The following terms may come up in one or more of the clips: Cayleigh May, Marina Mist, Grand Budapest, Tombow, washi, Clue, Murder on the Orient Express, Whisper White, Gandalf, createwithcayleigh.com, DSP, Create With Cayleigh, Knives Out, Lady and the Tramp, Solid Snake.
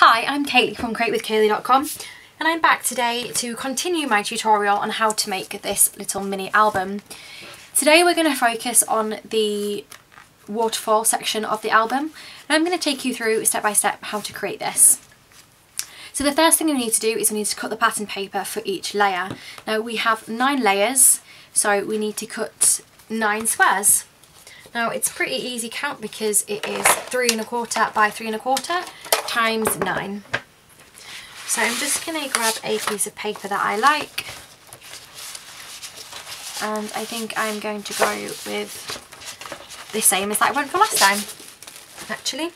Hi, I'm Cayleigh from createwithcayleigh.com and I'm back today to continue my tutorial on how to make this little mini album. Today we're going to focus on the waterfall section of the album and I'm going to take you through step by step how to create this. So the first thing we need to do is we need to cut the pattern paper for each layer. Now we have 9 layers, so we need to cut 9 squares. Now it's pretty easy count because it is 3¼ by 3¼ times 9. So I'm just going to grab a piece of paper that I like, and I think I'm going to go with the same as that I went for last time, actually.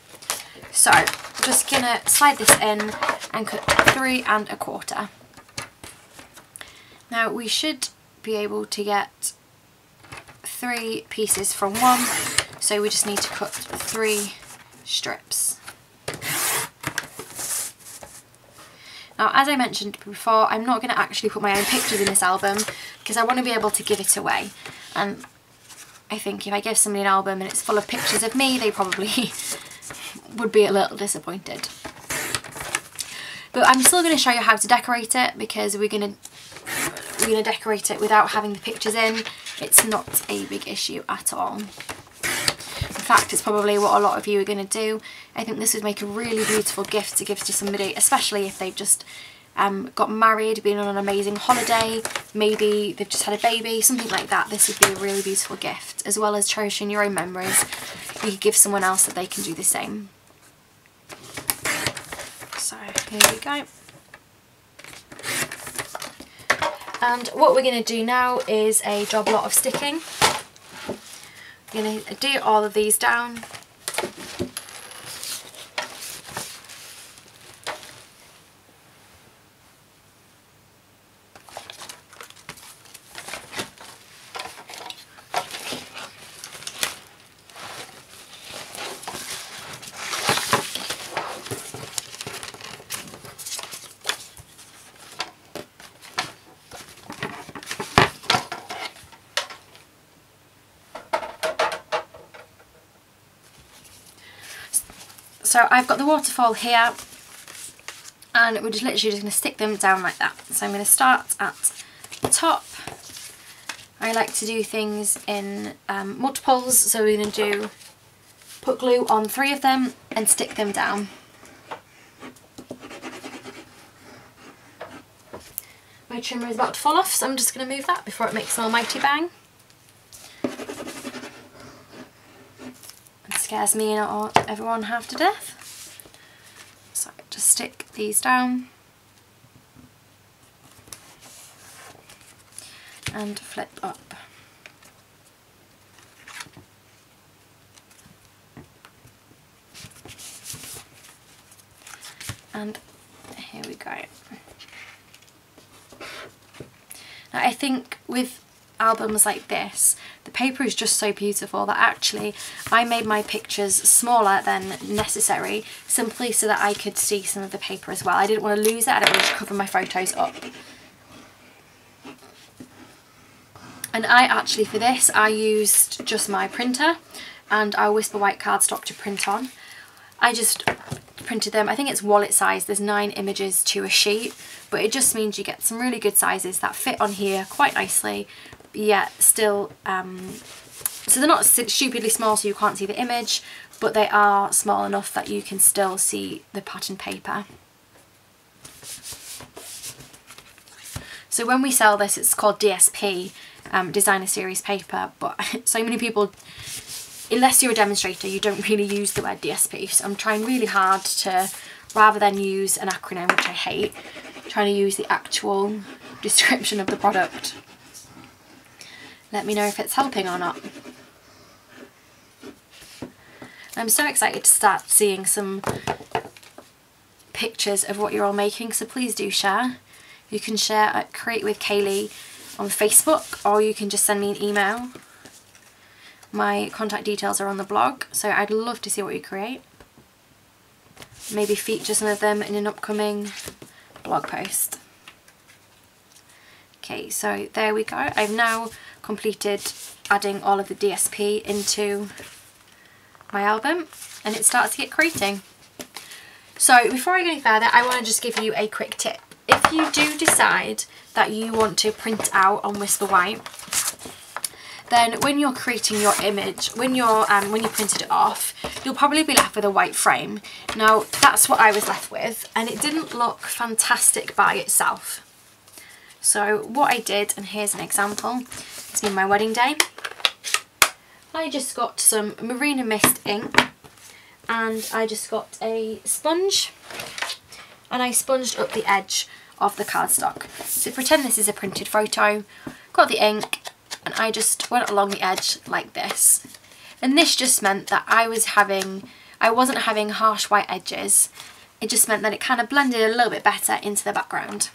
So I'm just going to slide this in and cut 3¼ . Now we should be able to get 3 pieces from 1, so we just need to cut 3 strips. Now, as I mentioned before, I'm not going to actually put my own pictures in this album because I want to be able to give it away, and I think if I give somebody an album and it's full of pictures of me, they probably would be a little disappointed. But I'm still going to show you how to decorate it, because we're going to decorate it without having the pictures in. It's not a big issue at all. In fact, it's probably what a lot of you are going to do. I think this would make a really beautiful gift to give to somebody, especially if they've just got married, been on an amazing holiday, maybe they've just had a baby, something like that. This would be a really beautiful gift, as well as cherishing your own memories. You could give someone else that they can do the same. So here we go. And what we're going to do now is a job lot of sticking. I'm going to do all of these down. So I've got the waterfall here, and we're just literally just going to stick them down like that. So I'm going to start at the top. I like to do things in multiples, so we're going to put glue on 3 of them and stick them down. My trimmer is about to fall off, so I'm just going to move that before it makes an almighty bang. Scares me and everyone half to death. So just stick these down and flip up. And here we go. Now I think with albums like this, the paper is just so beautiful that actually I made my pictures smaller than necessary, simply so that I could see some of the paper as well. I didn't want to lose it, I didn't want to cover my photos up. And I actually, for this, I used just my printer and our Whisper White cardstock to print on. I just printed them, I think it's wallet size, there's 9 images to a sheet, but it just means you get some really good sizes that fit on here quite nicely. Yeah, still, so they're not stupidly small so you can't see the image, but they are small enough that you can still see the pattern paper. So when we sell this, it's called DSP, Designer Series Paper, but so many people, unless you're a demonstrator, you don't really use the word DSP, so I'm trying really hard to, rather than use an acronym, which I hate, I'm trying to use the actual description of the product. Let me know if it's helping or not. I'm so excited to start seeing some pictures of what you're all making, so please do share. You can share at Create with Cayleigh on Facebook, or you can just send me an email. My contact details are on the blog, so I'd love to see what you create. Maybe feature some of them in an upcoming blog post. Okay, so there we go. I've now completed adding all of the DSP into my album, and it starts to get creating. So before I go any further, I want to just give you a quick tip. If you do decide that you want to print out on Whisper White, then when you're creating your image, when you printed it off, you'll probably be left with a white frame. Now, that's what I was left with, and it didn't look fantastic by itself. So what I did, and here's an example, it's been my wedding day. I just got some Marina Mist ink, and I just got a sponge, and I sponged up the edge of the cardstock. So pretend this is a printed photo, got the ink, and I just went along the edge like this. And this just meant that I wasn't having harsh white edges. It just meant that it kind of blended a little bit better into the background.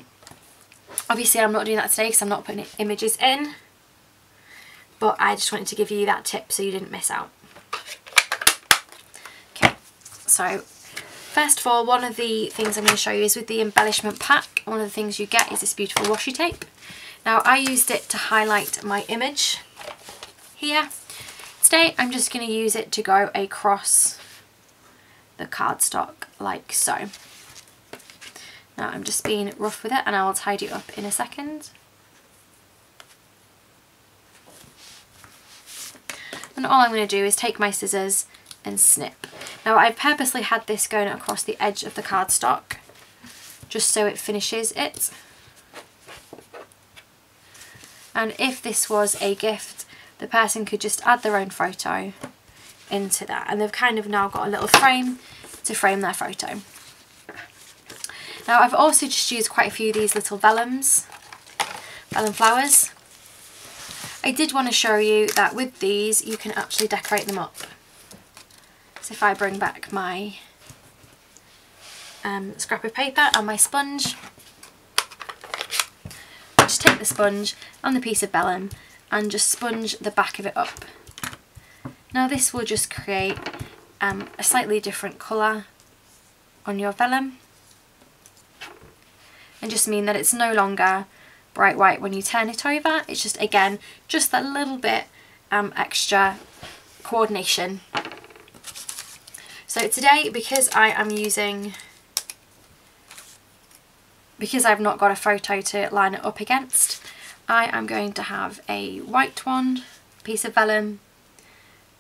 Obviously I'm not doing that today because I'm not putting images in, but I just wanted to give you that tip so you didn't miss out. Okay, so first of all, one of the things I'm going to show you is with the embellishment pack. One of the things you get is this beautiful washi tape. Now, I used it to highlight my image here. Today, I'm just going to use it to go across the cardstock like so. Now, I'm just being rough with it, and I will tidy it up in a second. And all I'm going to do is take my scissors and snip. Now, I purposely had this going across the edge of the cardstock, just so it finishes it. And if this was a gift, the person could just add their own photo into that. And they've kind of now got a little frame to frame their photo. Now, I've also just used quite a few of these little vellum flowers. I did want to show you that with these, you can actually decorate them up. So if I bring back my scrap of paper and my sponge, just take the sponge and the piece of vellum and just sponge the back of it up. Now this will just create a slightly different colour on your vellum, and just mean that it's no longer bright white when you turn it over. It's just, again, just that little bit extra coordination. So today, because I've not got a photo to line it up against, I am going to have a white one, piece of vellum,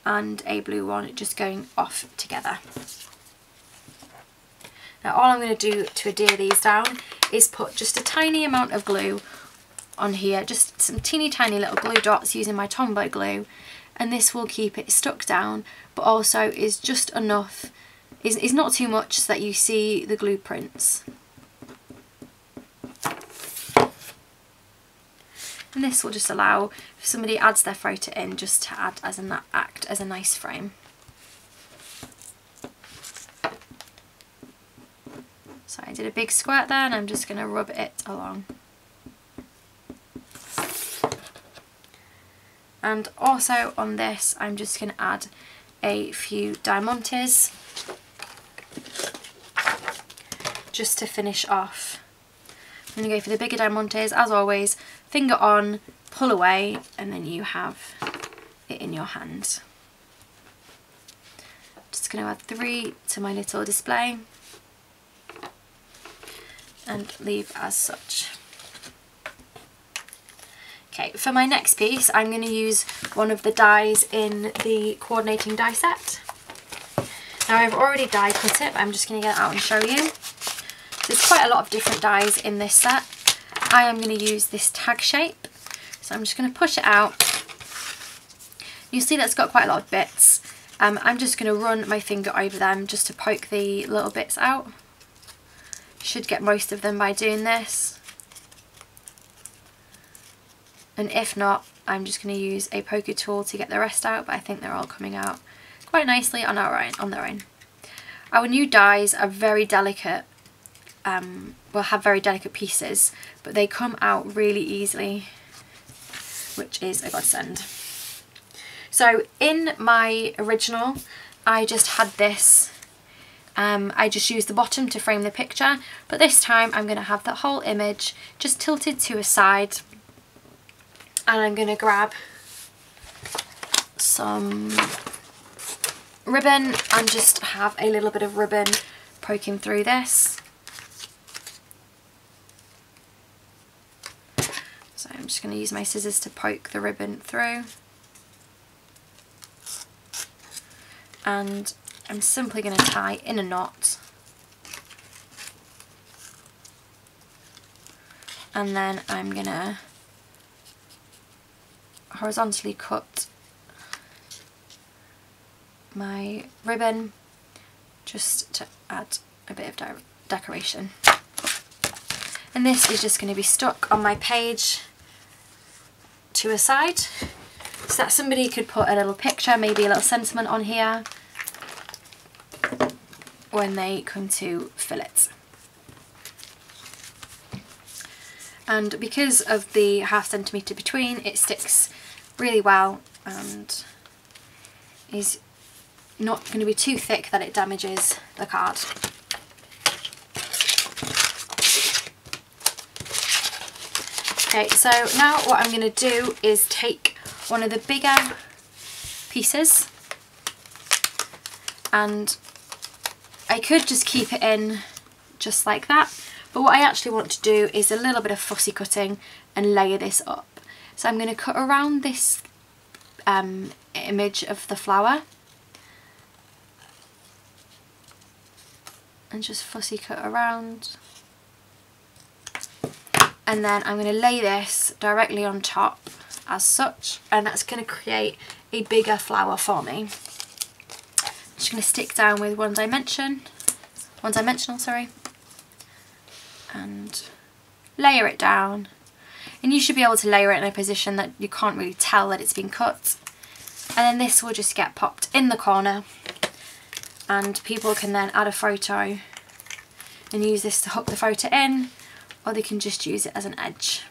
and a blue one just going off together. Now all I'm going to do to adhere these down is put just a tiny amount of glue on here, just some teeny tiny little glue dots using my Tombow glue, and this will keep it stuck down, but also is just enough, is not too much so that you see the glue prints. And this will just allow, if somebody adds their photo in, just to add as an act as a nice frame. So I did a big squirt there, and I'm just going to rub it along. And also on this, I'm just going to add a few diamantes, just to finish off. I'm going to go for the bigger diamantes, as always. Finger on, pull away, and then you have it in your hand. I'm just going to add 3 to my little display and leave as such. Okay, for my next piece, I'm going to use one of the dies in the coordinating die set. Now, I've already die cut it, but I'm just going to get it out and show you. There's quite a lot of different dies in this set. I am going to use this tag shape, so I'm just going to push it out. You see that's got quite a lot of bits. I'm just going to run my finger over them just to poke the little bits out. Should get most of them by doing this, and if not, I'm just going to use a poker tool to get the rest out, but I think they're all coming out quite nicely on their own. Our new dies are very delicate. Will have very delicate pieces, but they come out really easily, which is a godsend. So in my original, I just had this, I just used the bottom to frame the picture, but this time I'm going to have the whole image just tilted to a side, and I'm going to grab some ribbon and just have a little bit of ribbon poking through this. So I'm just going to use my scissors to poke the ribbon through. And I'm simply going to tie in a knot. And then I'm going to horizontally cut my ribbon just to add a bit of decoration. And this is just going to be stuck on my page to a side so that somebody could put a little picture, maybe a little sentiment on here when they come to fill it. And because of the 1/2 centimetre between, it sticks really well and is not going to be too thick that it damages the card. Okay, so now what I'm going to do is take one of the bigger pieces, and I could just keep it in just like that, but what I actually want to do is a little bit of fussy cutting and layer this up. So I'm going to cut around this image of the flower and just fussy cut around, and then I'm going to lay this directly on top as such, and that's going to create a bigger flower for me. I'm just going to stick down with one dimensional, and layer it down, and you should be able to layer it in a position that you can't really tell that it's been cut, and then this will just get popped in the corner. And people can then add a photo and use this to hook the photo in, or they can just use it as an edge.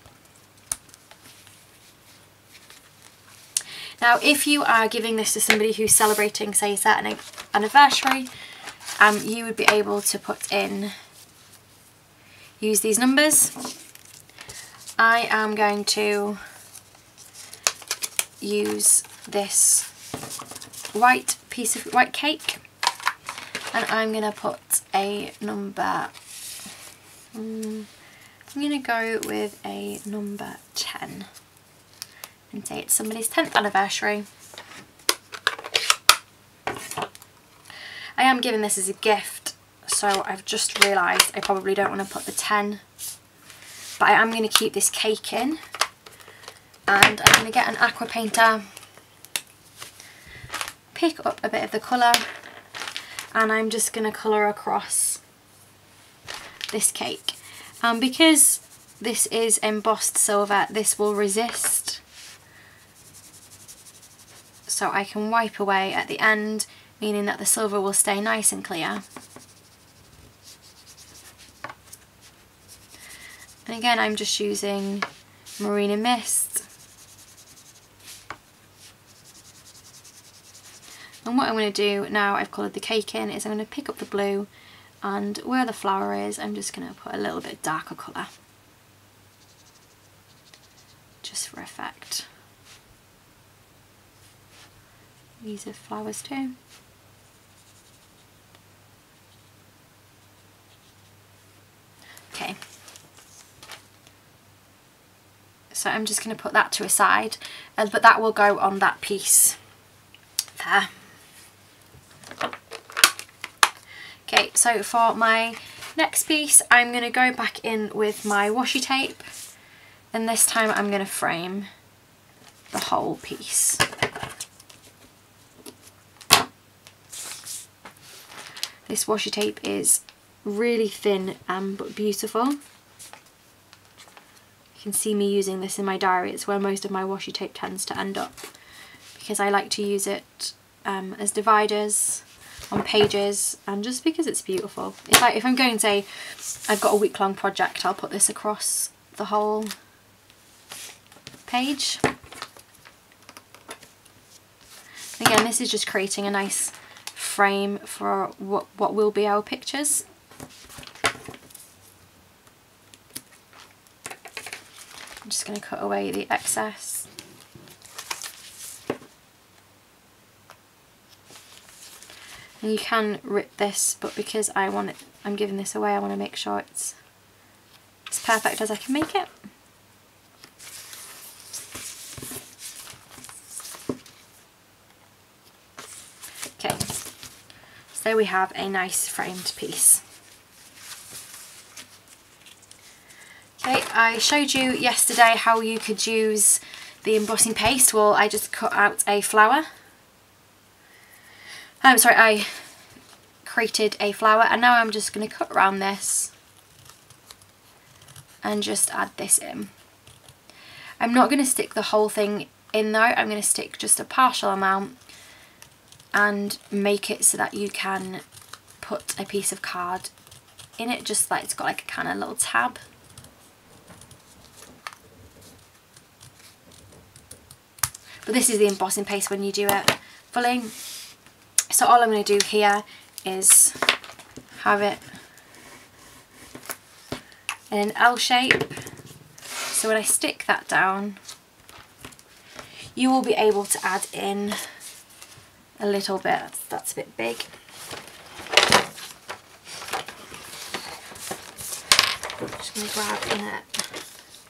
Now, if you are giving this to somebody who's celebrating, say, an anniversary, you would be able to put in, use these numbers. I am going to use this white piece of white cake. And I'm going to put a number, I'm going to go with a number 10 and say it's somebody's 10th anniversary. I am giving this as a gift, so I've just realised I probably don't want to put the 10, but I am going to keep this cake in, and I'm going to get an aqua painter, pick up a bit of the colour, and I'm just going to colour across this cake. And because this is embossed silver, this will resist, so I can wipe away at the end, meaning that the silver will stay nice and clear. And again, I'm just using Marina Mist. And what I'm going to do now I've coloured the cake in is I'm going to pick up the blue, and where the flower is I'm just going to put a little bit darker colour just for effect. These are flowers too. Okay, so I'm just going to put that to a side, but that will go on that piece there. Okay, so for my next piece, I'm going to go back in with my washi tape, and this time I'm going to frame the whole piece. This washi tape is really thin but beautiful. You can see me using this in my diary. It's where most of my washi tape tends to end up, because I like to use it as dividers on pages, and just because it's beautiful. If I'm going to say I've got a week-long project, I'll put this across the whole page. Again, this is just creating a nice frame for what will be our pictures. I'm just going to cut away the excess. I'm And you can rip this, but because I want it, I'm giving this away, I want to make sure it's as perfect as I can make it. Okay, so there we have a nice framed piece. Okay, I showed you yesterday how you could use the embossing paste. Well, I just cut out a flower. I created a flower, and now I'm just going to cut around this and just add this in. I'm not going to stick the whole thing in though, I'm going to stick just a partial amount and make it so that you can put a piece of card in it, just like it's got like a kind of little tab. But this is the embossing paste when you do it fully. So all I'm going to do here is have it in an L shape. So when I stick that down, you will be able to add in a little bit. That's a bit big. I'm just going to grab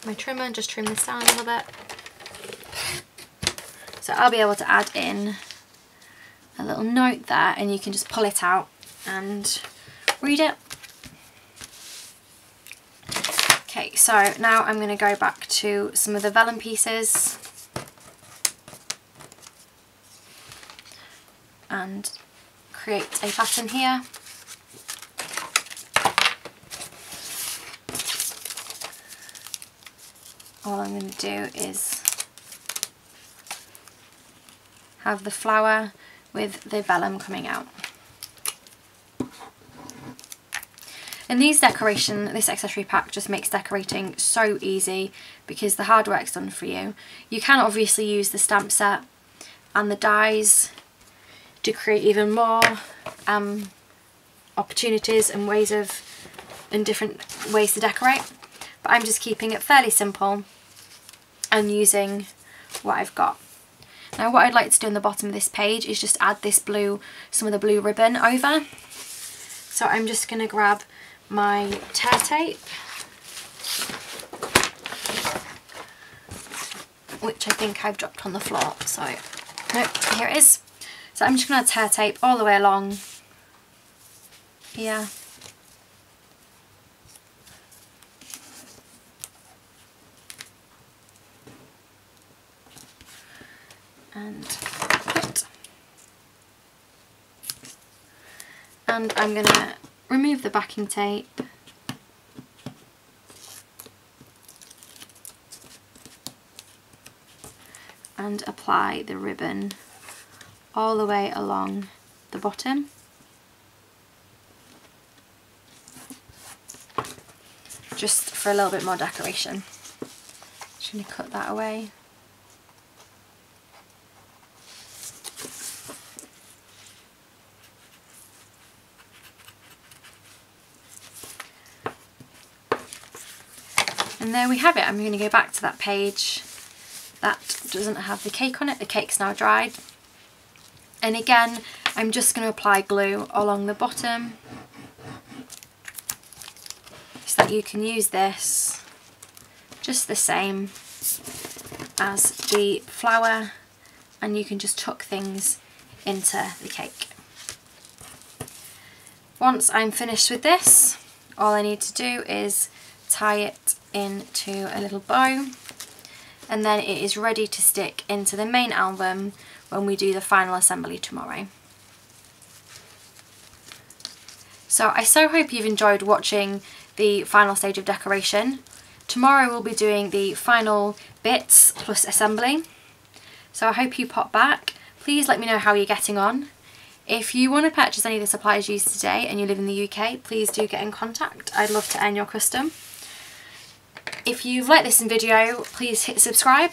my trimmer and just trim this down a little bit. So I'll be able to add in a little note there, and you can just pull it out and read it. Okay, so now I'm going to go back to some of the vellum pieces and create a pattern here. All I'm going to do is have the flower with the vellum coming out. And this accessory pack just makes decorating so easy because the hard work's done for you. You can obviously use the stamp set and the dies to create even more opportunities and different ways to decorate, but I'm just keeping it fairly simple and using what I've got. Now what I'd like to do on the bottom of this page is just add this blue, some of the blue ribbon over. So I'm just going to grab my tear tape, which I think I've dropped on the floor, so nope, here it is. So I'm just going to tear tape all the way along here. And I'm going to remove the backing tape and apply the ribbon all the way along the bottom. Just for a little bit more decoration. Just going to cut that away. And there we have it. I'm going to go back to that page that doesn't have the cake on it. The cake's now dried. And again, I'm just going to apply glue along the bottom so that you can use this just the same as the flower, and you can just tuck things into the cake. Once I'm finished with this, all I need to do is tie it into a little bow, and then it is ready to stick into the main album when we do the final assembly tomorrow. So I so hope you've enjoyed watching the final stage of decoration. Tomorrow we'll be doing the final bits plus assembly, so I hope you pop back. Please let me know how you're getting on. If you want to purchase any of the supplies used today and you live in the UK, please do get in contact. I'd love to earn your custom. If you've liked this video, please hit subscribe,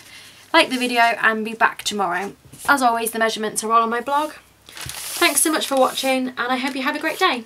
like the video, and be back tomorrow. As always, the measurements are all on my blog. Thanks so much for watching, and I hope you have a great day.